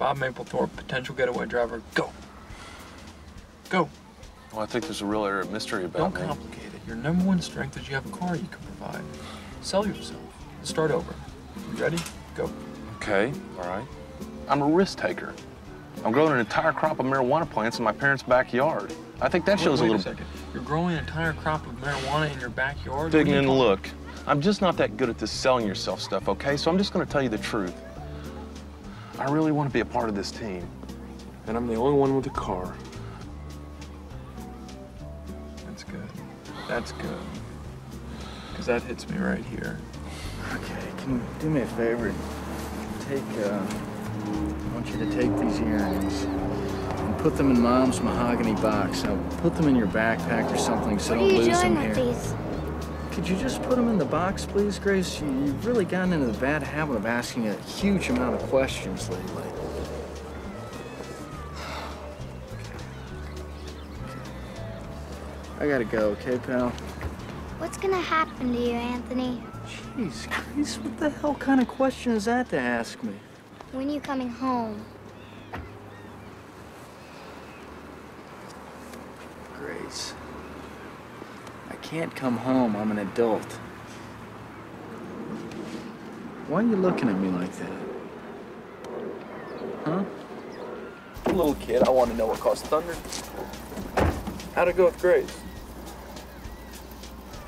Bob Maplethorpe, potential getaway driver, go. Go. Well, I think there's a real area of mystery about me. Don't complicate it. Your number one strength is you have a car you can provide. Sell yourself. Start over. You ready? Go. Okay, all right. I'm a risk taker. I'm growing an entire crop of marijuana plants in my parents' backyard. I think that shows a little... Wait a second. You're growing an entire crop of marijuana in your backyard? Dignan, look. I'm just not that good at this selling yourself stuff, okay? So I'm just going to tell you the truth. I really want to be a part of this team. And I'm the only one with a car. That's good. That's good. Because that hits me right here. Okay, can you do me a favor? Take, I want you to take these earrings and put them in Mom's mahogany box. Now, put them in your backpack or something so don't lose them here. What are you doing with these? Could you just put them in the box, please, Grace? You've really gotten into the bad habit of asking a huge amount of questions lately. I gotta go, okay, pal? What's gonna happen to you, Anthony? Jeez, Grace, what the hell kind of question is that to ask me? When are you coming home? Grace. I can't come home. I'm an adult. Why are you looking at me like that? Huh? I'm a little kid. I want to know what caused thunder. How'd it go with Grace?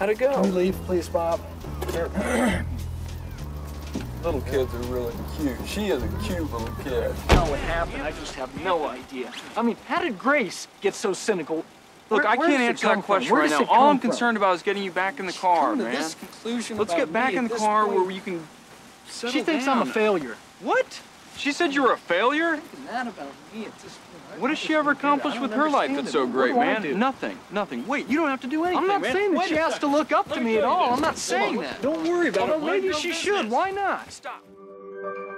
How'd it go? Can we leave, please, Bob? Little kids are really cute. She is a cute little kid. How it happened, I just have no idea. I mean, how did Grace get so cynical? Look, I can't answer that question right now. All I'm concerned about is getting you back in the car, man. Let's get back in the car where you can settle down. She thinks I'm a failure. What? She said you were a failure? What has she ever accomplished with her life that's so great, man? Nothing. Nothing. Wait, you don't have to do anything. I'm not saying that she has to look up to me at all. I'm not saying that. Don't worry about it. Maybe she should. Why not? Stop.